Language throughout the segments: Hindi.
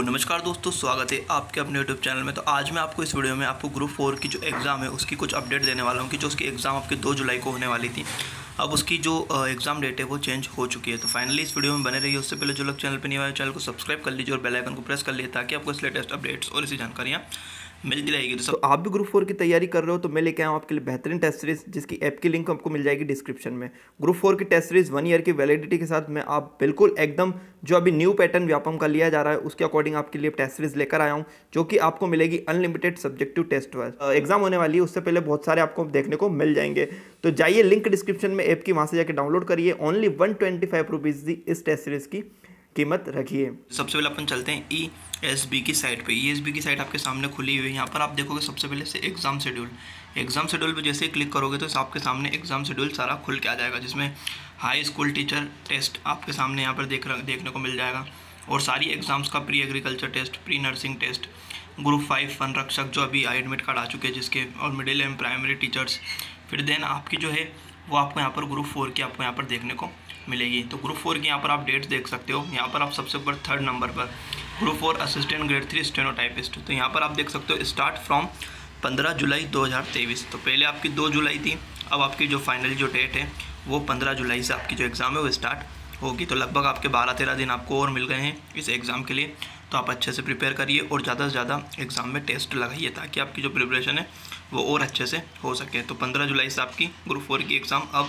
नमस्कार दोस्तों, स्वागत है आपके अपने यूट्यूब चैनल में। तो आज मैं आपको इस वीडियो में आपको ग्रुप फोर की जो एग्ज़ाम है उसकी कुछ अपडेट देने वाला हूँ कि जो उसकी एग्ज़ाम आपके 2 जुलाई को होने वाली थी, अब उसकी जो एग्ज़ाम डेट है वो चेंज हो चुकी है। तो फाइनली इस वीडियो में बने रहिए। उससे पहले जो लोग चैनल पर नहीं आए, चैनल को सब्सक्राइब कर लीजिए और बेल आइकन को प्रेस कर लीजिए ताकि आपको इस लेटेस्ट अपडेट्स और इसी जानकारियाँ मिलती रहेगी। तो आप भी ग्रुप फोर की तैयारी कर रहे हो तो मैं लेके आया हूँ आपके लिए बेहतरीन टेस्ट सीरीज, जिसकी ऐप की लिंक आपको मिल जाएगी डिस्क्रिप्शन में। ग्रुप फोर की टेस्ट सीरीज 1 ईयर की वैलिडिटी के साथ मैं आप बिल्कुल एकदम जो अभी न्यू पैटर्न व्यापम का लिया जा रहा है उसके अकॉर्डिंग आपके लिए टेस्ट सीरीज लेकर आया हूँ, जो कि आपको मिलेगी unlimited subjective test wise. Exam होने वाली है उससे पहले बहुत सारे आपको देखने को मिल जाएंगे। तो जाइए लिंक डिस्क्रिप्शन में ऐप की, वहाँ से जाकर डाउनलोड करिए। ओनली 125 रुपीज़ इस टेस्ट सीरीज की कीमत रखिए। सबसे पहले अपन चलते हैं ESB की साइट पे। ESB की साइट आपके सामने खुली हुई है। यहाँ पर आप देखोगे सबसे पहले से एग्ज़ाम शेड्यूल। एग्ज़ाम शेड्यूल पे जैसे ही क्लिक करोगे तो आपके सामने एग्ज़ाम शेड्यूल सारा खुल के आ जाएगा, जिसमें हाई स्कूल टीचर टेस्ट आपके सामने यहाँ पर देखने को मिल जाएगा और सारी एग्ज़ाम्स का pre agriculture test, pre nursing test, group 5 वन रक्षक जो अभी एडमिट कार्ड आ चुके हैं जिसके, और मिडिल एंड प्राइमरी टीचर्स। फिर देन आपकी जो है वो आपको यहाँ पर ग्रुप 4 की आपको यहाँ पर देखने को मिलेगी। तो ग्रुप 4 की यहाँ पर आप डेट्स देख सकते हो। यहाँ पर आप सबसे ऊपर 3rd नंबर पर ग्रुप 4 असिस्टेंट ग्रेड 3 स्टेनोटाइपिस्ट। तो यहाँ पर आप देख सकते हो स्टार्ट फ्रॉम 15 जुलाई 2023। तो पहले आपकी 2 जुलाई थी, अब आपकी जो फाइनल जो डेट है वो 15 जुलाई से आपकी जो एग्ज़ाम है वो स्टार्ट होगी। तो लगभग आपके 12-13 दिन आपको और मिल गए हैं इस एग्ज़ाम के लिए। तो आप अच्छे से प्रिपेयर करिए और ज़्यादा से ज़्यादा एग्ज़ाम में टेस्ट लगाइए ताकि आपकी जो प्रिपरेशन है वो और अच्छे से हो सके। तो 15 जुलाई से आपकी ग्रुप 4 की एग्ज़ाम अब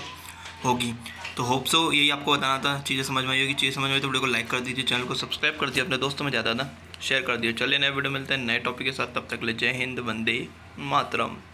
होगी। तो होप सो यही आपको बताना था। चीज़ें समझ में आई होगी, चीज़ें समझ में आई तो वीडियो को लाइक कर दीजिए, चैनल को सब्सक्राइब कर दीजिए, अपने दोस्तों में ज़्यादा शेयर कर दीजिए। चलिए नए वीडियो मिलते हैं नए टॉपिक के साथ, तब तक ले जय हिंद, वंदे मातरम।